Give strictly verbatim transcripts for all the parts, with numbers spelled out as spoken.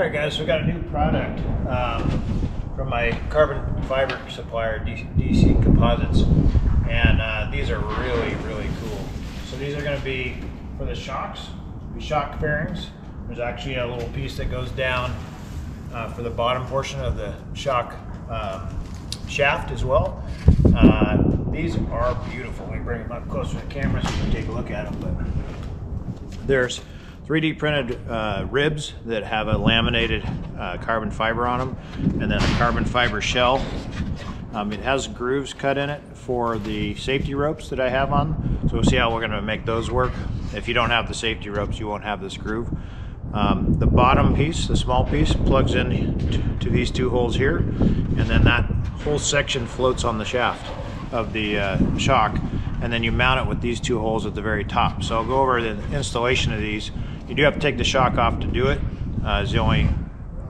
Alright guys, so we got a new product um, from my carbon fiber supplier, D C Composites, and uh, these are really, really cool. So these are going to be for the shocks, the shock fairings. There's actually a little piece that goes down uh, for the bottom portion of the shock um, shaft as well. Uh, these are beautiful. Let me bring them up closer to the camera so you can take a look at them. But there's three D printed uh, ribs that have a laminated uh, carbon fiber on them, and then a carbon fiber shell. Um, it has grooves cut in it for the safety ropes that I have on, so we'll see how we're going to make those work. If you don't have the safety ropes, you won't have this groove. Um, the bottom piece, the small piece, plugs in to these two holes here, and then that whole section floats on the shaft of the uh, shock, and then you mount it with these two holes at the very top. So I'll go over the installation of these. You do have to take the shock off to do it. Uh, it's the only,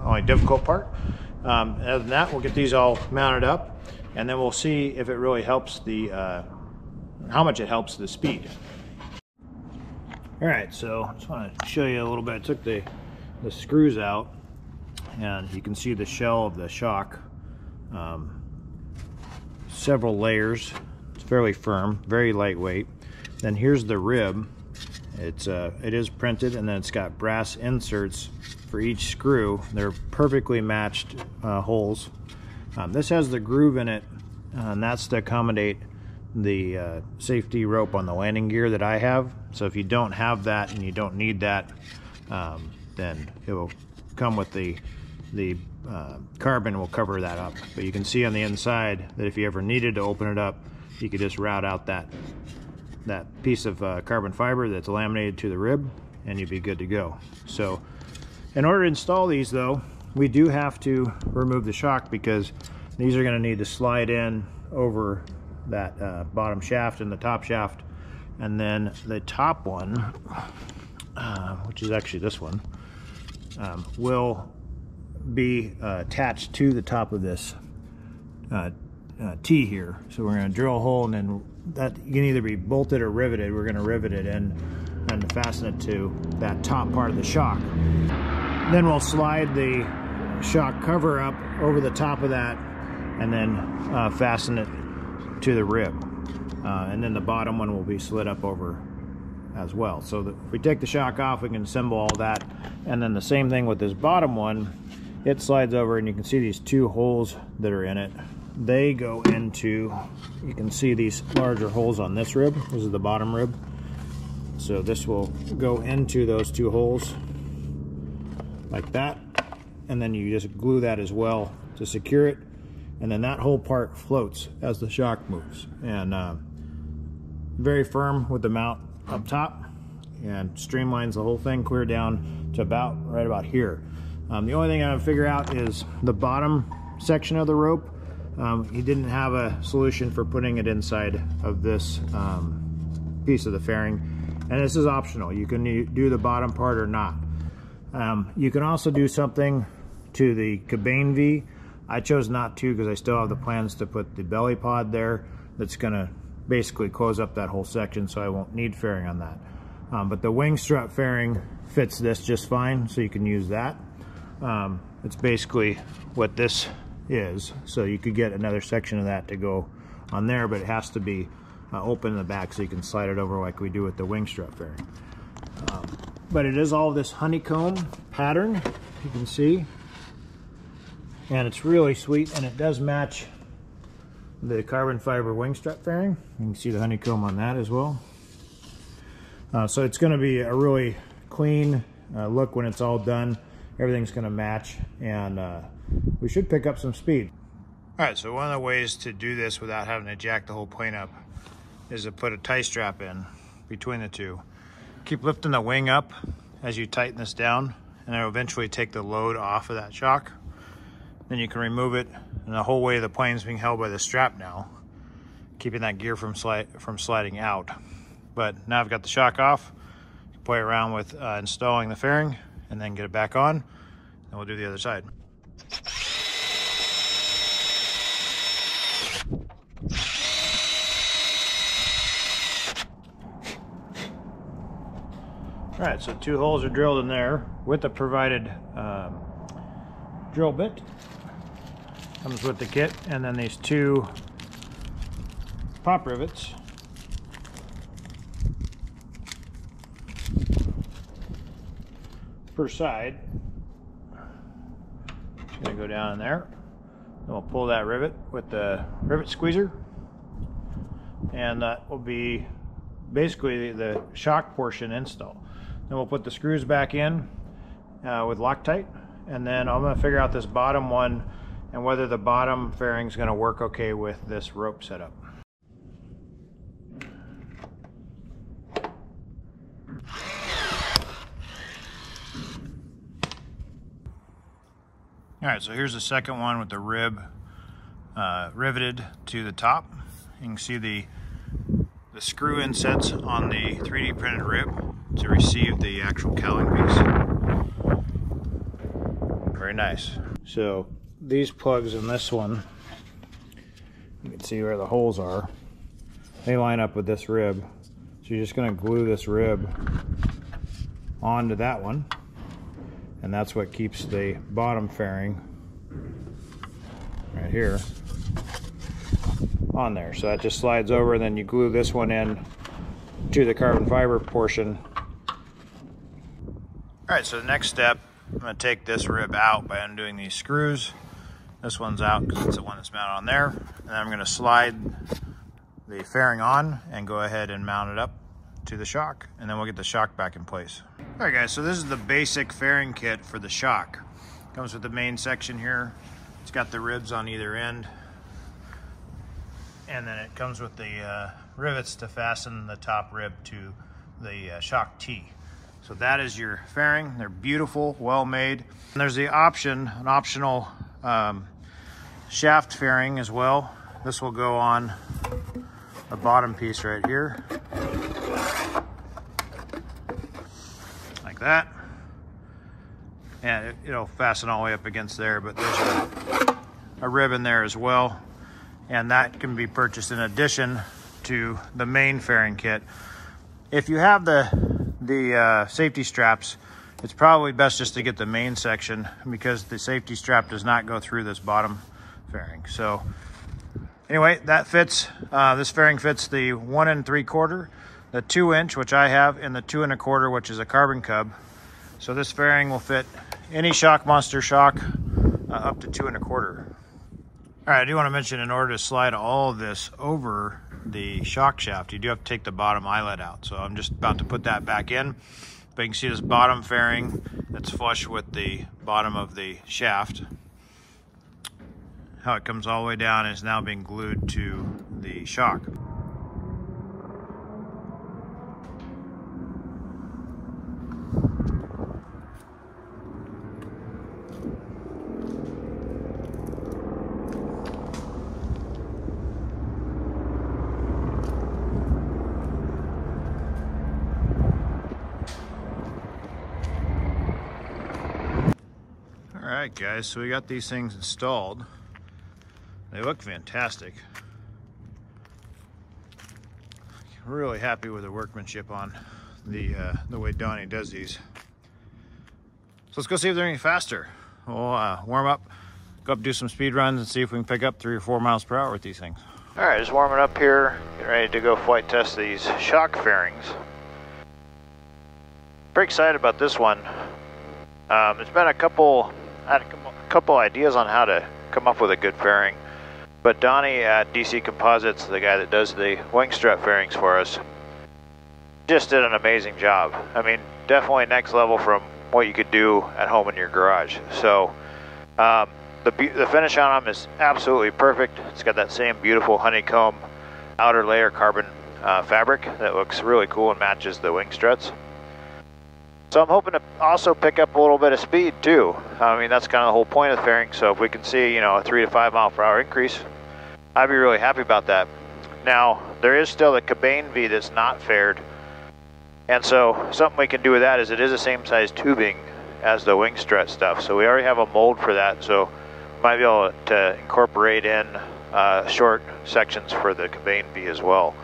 only difficult part. Um, other than that, we'll get these all mounted up, and then we'll see if it really helps the, uh, how much it helps the speed. All right, so I just want to show you a little bit. I took the, the screws out, and you can see the shell of the shock. Um, several layers. It's fairly firm, very lightweight. Then here's the rib. It's uh, it is printed, and then it's got brass inserts for each screw. They're perfectly matched uh, holes. Um, this has the groove in it, uh, and that's to accommodate the uh, safety rope on the landing gear that I have. So if you don't have that and you don't need that, um, then it will come with the the uh, carbon will cover that up. But you can see on the inside that if you ever needed to open it up, you could just route out that that piece of uh, carbon fiber that's laminated to the rib, and you'd be good to go. So in order to install these, though, we do have to remove the shock, because these are going to need to slide in over that uh, bottom shaft and the top shaft, and then the top one, uh, which is actually this one, um, will be uh, attached to the top of this uh, uh, T here. So we're going to drill a hole, and then that can either be bolted or riveted. We're going to rivet it in and fasten it to that top part of the shock. Then we'll slide the shock cover up over the top of that, and then uh, fasten it to the rib. Uh, and then the bottom one will be slid up over as well. So that if we take the shock off, we can assemble all that. And then the same thing with this bottom one. It slides over, and you can see these two holes that are in it. They go into, you can see these larger holes on this rib. This is the bottom rib. So this will go into those two holes like that. And then you just glue that as well to secure it. And then that whole part floats as the shock moves. And uh, very firm with the mount up top, and streamlines the whole thing clear down to about right about here. Um, the only thing I would figure out is the bottom section of the rope. Um, he didn't have a solution for putting it inside of this um, piece of the fairing, and this is optional. You can do the bottom part or not. Um, you can also do something to the cabane V. I chose not to, because I still have the plans to put the belly pod there that's going to basically close up that whole section, so I won't need fairing on that. Um, but the wing strut fairing fits this just fine, so you can use that. Um, it's basically what this is, so you could get another section of that to go on there, but it has to be uh, open in the back, so you can slide it over like we do with the wing strut fairing. Um, but it is all this honeycomb pattern, you can see, and it's really sweet, and it does match the carbon fiber wing strut fairing. You can see the honeycomb on that as well. Uh, so it's going to be a really clean uh, look when it's all done. Everything's going to match, and uh, we should pick up some speed. All right, so one of the ways to do this without having to jack the whole plane up is to put a tie strap in between the two. Keep lifting the wing up as you tighten this down, and it'll eventually take the load off of that shock. Then you can remove it, and the whole weight of the plane is being held by the strap now, keeping that gear from, sli from sliding out. But now I've got the shock off. You can play around with uh, installing the fairing, and then get it back on, and we'll do the other side. All right, so two holes are drilled in there with the provided um, drill bit. Comes with the kit, and then these two pop rivets. Per side. It's going to go down in there. And we'll pull that rivet with the rivet squeezer. And that will be basically the shock portion install. Then we'll put the screws back in uh, with Loctite. And then I'm going to figure out this bottom one and whether the bottom fairing is going to work okay with this rope setup. All right, so here's the second one with the rib uh, riveted to the top. You can see the, the screw insets on the three D printed rib to receive the actual cowling piece. Very nice. So these plugs in this one, you can see where the holes are. They line up with this rib. So you're just gonna glue this rib onto that one. And that's what keeps the bottom fairing right here on there. So that just slides over, and then you glue this one in to the carbon fiber portion. All right, so the next step, I'm gonna take this rib out by undoing these screws. This one's out because it's the one that's mounted on there. And I'm gonna slide the fairing on and go ahead and mount it up to the shock, and then we'll get the shock back in place. All right, guys, so this is the basic fairing kit for the shock. Comes with the main section here. It's got the ribs on either end, and then it comes with the uh, rivets to fasten the top rib to the uh, shock T. So that is your fairing. They're beautiful, well made. And there's the option, an optional um, shaft fairing as well. This will go on the bottom piece right here. That, and it, it'll fasten all the way up against there, but there's a, a rib in there as well, and that can be purchased in addition to the main fairing kit. If you have the the uh, safety straps, it's probably best just to get the main section, because the safety strap does not go through this bottom fairing. So anyway, that fits uh, this fairing fits the one and three quarter, the two inch, which I have, and the two and a quarter, which is a Carbon Cub. So this fairing will fit any Shock Monster shock uh, up to two and a quarter. All right, I do want to mention, in order to slide all of this over the shock shaft, you do have to take the bottom eyelet out. So I'm just about to put that back in, but you can see this bottom fairing that's flush with the bottom of the shaft. How it comes all the way down is now being glued to the shock. Alright guys, so we got these things installed. They look fantastic. Really happy with the workmanship on the uh, the way Donnie does these. So let's go see if they're any faster. We'll uh, warm up, go up, do some speed runs, and see if we can pick up three or four miles per hour with these things. Alright, just warming up here, getting ready to go flight test these shock fairings. Pretty excited about this one. Um, it's been a couple... I had a couple ideas on how to come up with a good fairing, but Donnie at D C Composites, the guy that does the wing strut fairings for us, just did an amazing job. I mean, definitely next level from what you could do at home in your garage. So um, the, the finish on them is absolutely perfect. It's got that same beautiful honeycomb outer layer carbon uh, fabric that looks really cool and matches the wing struts. So I'm hoping to also pick up a little bit of speed too. I mean, that's kind of the whole point of the fairing. So if we can see, you know, a three to five mile per hour increase, I'd be really happy about that. Now, there is still the Cabane V that's not faired. And so something we can do with that is it is the same size tubing as the wing strut stuff. So we already have a mold for that. So might be able to incorporate in uh, short sections for the Cabane V as well.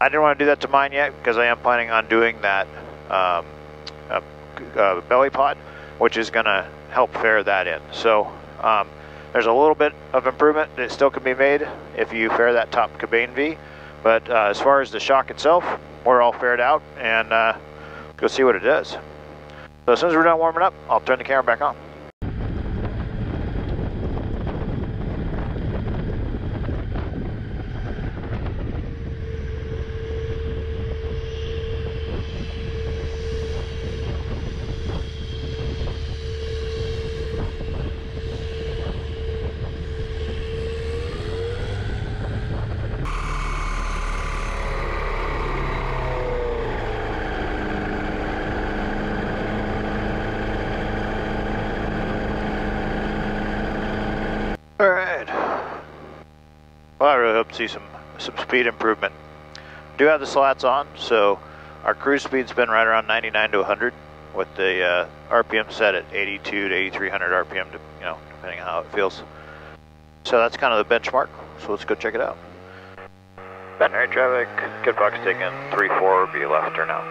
I didn't want to do that to mine yet because I am planning on doing that um, Uh, belly pod, which is going to help fare that in. So Um, there's a little bit of improvement that still can be made if you fare that top cabane V, but uh, as far as the shock itself, we're all fared out, and uh, go see what it does. So as soon as we're done warming up, I'll turn the camera back on. See some some speed improvement. Do have the slats on, so our cruise speed's been right around ninety-nine to one hundred, with the uh, R P M set at eighty-two to eighty-three hundred R P M, to, you know, depending on how it feels. So that's kind of the benchmark. So let's go check it out. Ben, right traffic. Kitfox taking three four. Be left turn out.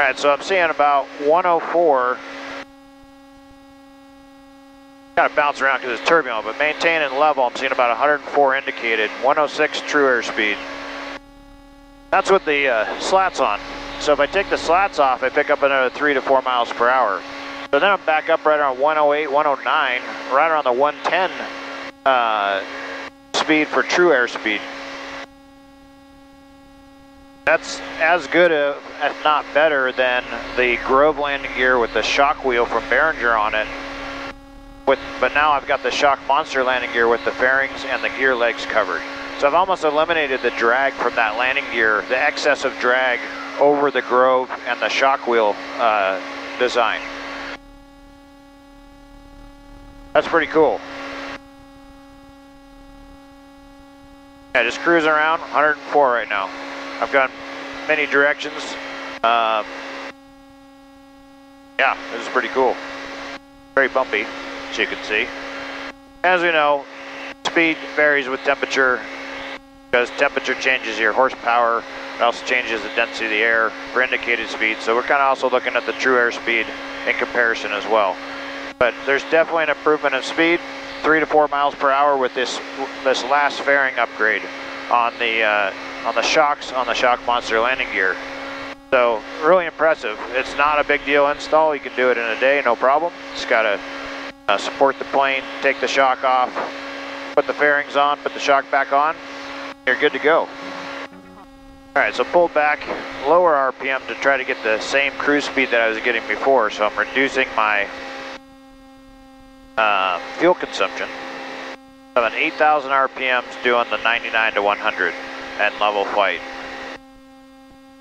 All right, so I'm seeing about one oh four. Gotta bounce around because it's turbulent, but maintaining level, I'm seeing about one oh four indicated, one oh six true airspeed. That's with the uh, slats on. So if I take the slats off, I pick up another three to four miles per hour. So then I'm back up right around one oh eight, one oh nine, right around the one ten uh, speed for true airspeed. That's as good, a, if not better, than the Grove landing gear with the shock wheel from Beringer on it. With, but now I've got the Shock Monster landing gear with the fairings and the gear legs covered. So I've almost eliminated the drag from that landing gear, the excess of drag over the Grove and the shock wheel uh, design. That's pretty cool. Yeah, just cruising around, one oh four right now. I've gone many directions. Uh, yeah, this is pretty cool. Very bumpy, as you can see. As we know, speed varies with temperature because temperature changes your horsepower. It also changes the density of the air for indicated speed. So we're kind of also looking at the true airspeed in comparison as well. But there's definitely an improvement in speed, three to four miles per hour with this this last fairing upgrade on the. Uh, on the shocks on the Shock Monster landing gear. So really impressive. It's not a big deal install. You can do it in a day, no problem. Just gotta uh, support the plane, take the shock off, put the fairings on, put the shock back on, you're good to go. All right, so pull back, lower R P M to try to get the same cruise speed that I was getting before. So I'm reducing my uh, fuel consumption. I have an eight thousand R P Ms doing the ninety-nine to one hundred. And level flight.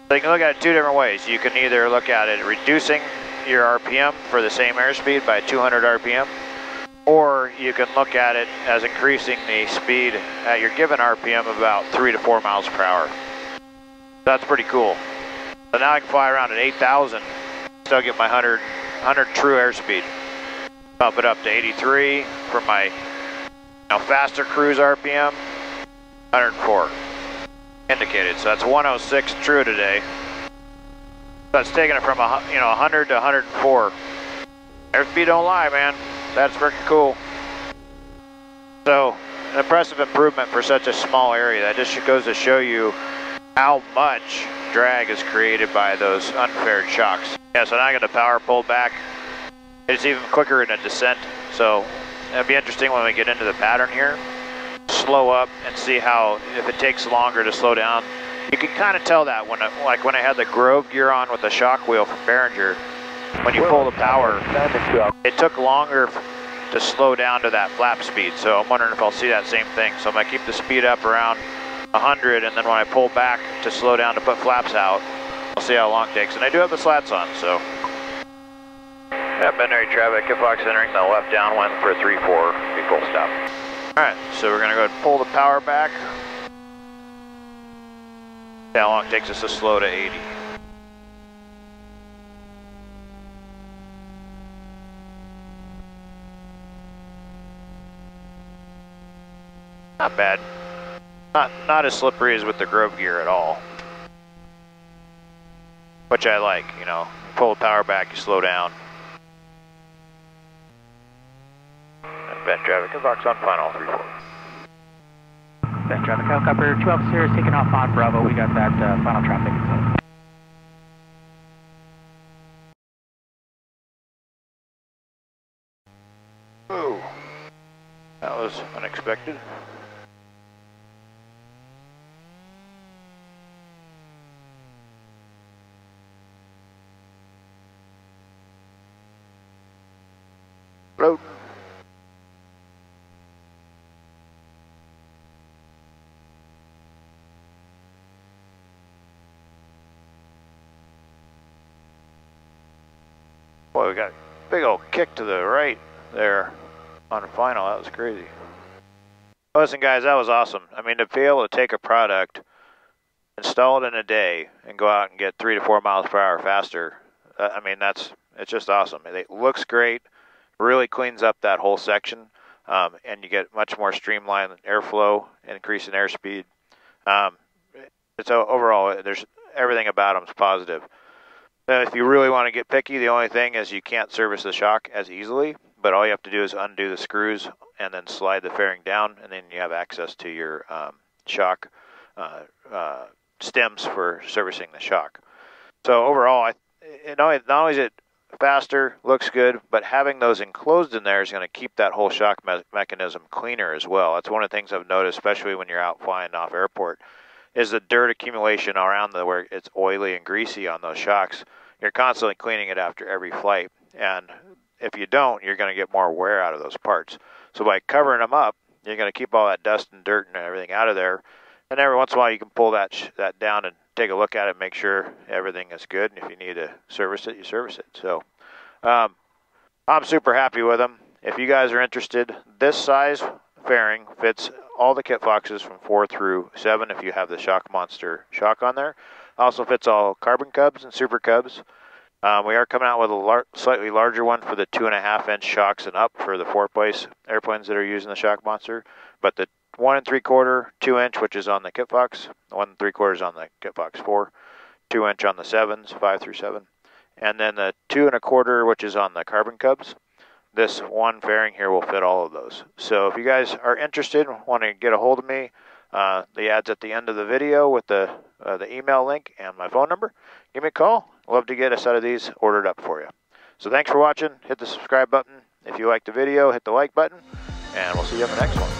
So you can look at it two different ways. You can either look at it reducing your R P M for the same airspeed by two hundred R P M, or you can look at it as increasing the speed at your given R P M about three to four miles per hour. That's pretty cool. So now I can fly around at eight thousand, still get my one hundred, one hundred true airspeed. Bump it up to eighty-three for my, you know, faster cruise R P M, one oh four. Indicated, so that's one oh six true today. That's taking it from a, you know, one hundred to one oh four. Airspeed don't lie, man. That's freaking cool. So an impressive improvement for such a small area. That just goes to show you how much drag is created by those unfaired shocks. Yeah, so now I got the power pulled back. It's even quicker in a descent, so it'll be interesting when we get into the pattern here. Slow up and see how, if it takes longer to slow down. You can kind of tell that when, it, like when I had the Grove gear on with the shock wheel from Beringer, when you pull the power, it took longer to slow down to that flap speed. So I'm wondering if I'll see that same thing. So I'm gonna keep the speed up around one hundred, and then when I pull back to slow down to put flaps out, I'll see how long it takes. And I do have the slats on, so. Yeah, binary traffic, Kitfox entering the left downwind for three four, be full stop. Alright, so we're going to go ahead and pull the power back. How long it takes us to slow to eighty. Not bad. Not, not as slippery as with the Grove gear at all. Which I like, you know. You pull the power back, you slow down. Bend traffic, Kitfox on final, three four. Bend traffic, helicopter, two officers taking off on Bravo. We got that uh, final traffic. Ooh. That was unexpected. Float. Boy, we got a big old kick to the right there on the final. That was crazy. Listen, guys, that was awesome. I mean, to be able to take a product, install it in a day, and go out and get three to four miles per hour faster, uh, I mean, that's it's just awesome. It looks great. Really cleans up that whole section, um, and you get much more streamlined airflow, increase in airspeed. Um, so overall, there's everything about them is positive. Now, if you really want to get picky, the only thing is you can't service the shock as easily, but all you have to do is undo the screws and then slide the fairing down, and then you have access to your um, shock uh, uh, stems for servicing the shock. So overall, I, it only, not only is it faster, looks good, but having those enclosed in there is going to keep that whole shock me mechanism cleaner as well. That's one of the things I've noticed, especially when you're out flying off airport, is the dirt accumulation around the where it's oily and greasy on those shocks. You're constantly cleaning it after every flight, and if you don't, you're going to get more wear out of those parts. So by covering them up, you're going to keep all that dust and dirt and everything out of there, and every once in a while you can pull that, sh that down and take a look at it, make sure everything is good, and if you need to service it, you service it. So um, I'm super happy with them. If you guys are interested, this size fairing fits all the Kitfoxes from four through seven if you have the Shock Monster shock on there. Also fits all Carbon Cubs and Super Cubs. Um, we are coming out with a lar slightly larger one for the two and a half inch shocks and up for the four place airplanes that are using the Shock Monster, but the one and three quarter, two inch, which is on the Kitfox. One and three quarters on the Kitfox four. Two inch on the sevens, five through seven. And then the two and a quarter, which is on the Carbon Cubs. This one fairing here will fit all of those. So if you guys are interested, want to get a hold of me, uh, the ad's at the end of the video with the uh, the email link and my phone number. Give me a call. Love to get a set of these ordered up for you. So thanks for watching. Hit the subscribe button. If you like the video, hit the like button. And we'll see you on the next one.